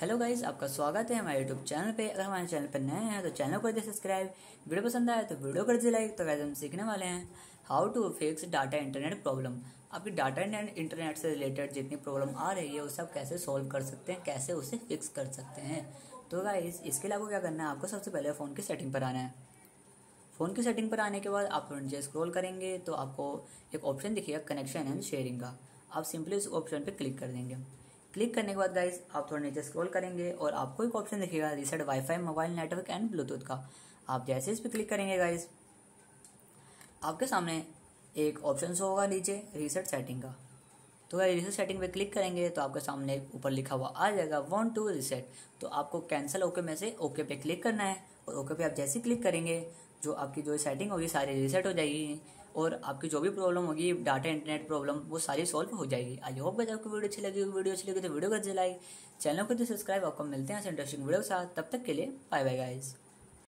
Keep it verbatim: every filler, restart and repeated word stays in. Hello guys, आपका स्वागत है हमारे यूट्यूब चैनल पे। अगर हमारे चैनल पर नए हैं तो चैनल को कर दे सब्सक्राइब, वीडियो पसंद आए तो वीडियो कर दे लाइक। तो गाइस हम सीखने वाले हैं how to fix data internet problem. आपकी डाटा इंटरनेट से रिलेटेड जितनी प्रॉब्लम आ रही है उसे आप कैसे सॉल्व कर सकते हैं, कैसे उसे फिक्स कर सकते हैं। तो गाइस इसके लिए आपको क्या करना है, आपको सबसे पहले फ़ोन की सेटिंग पर आना है। फ़ोन की सेटिंग पर आने के बाद आप नीचे स्क्रॉल करेंगे तो आपको एक ऑप्शन दिखेगा कनेक्शन एंड शेयरिंग का। आप सिंपली उस ऑप्शन पर क्लिक कर देंगे। क्लिक करने के बाद गाइस आप थोड़ा नीचे स्क्रॉल करेंगे और आपको एक ऑप्शन दिखेगा reset wifi, mobile network and Bluetooth का। आप जैसे इस पर क्लिक करेंगे गाइस आपके सामने एक ऑप्शन शो होगा नीचे रीसेट सेटिंग का। तो गाइस रीसेट सेटिंग पे क्लिक करेंगे तो आपके सामने ऊपर लिखा हुआ आ जाएगा वन टू रीसेट। तो आपको कैंसिल ओके में से ओके पे क्लिक करना है और ओके पे आप जैसे क्लिक करेंगे जो आपकी जो सेटिंग होगी सारी रीसेट हो जाएगी और आपकी जो भी प्रॉब्लम होगी डाटा इंटरनेट प्रॉब्लम वो सारी सॉल्व हो जाएगी। आई होप गाइस आपको वीडियो अच्छी लगी होगी। वीडियो अच्छी लगी तो वीडियो कर दे लाइक, चैनल को तो सब्सक्राइब। आपको मिलते हैं इंटरेस्टिंग वीडियो के साथ, तब तक के लिए बाय बाय गाइस।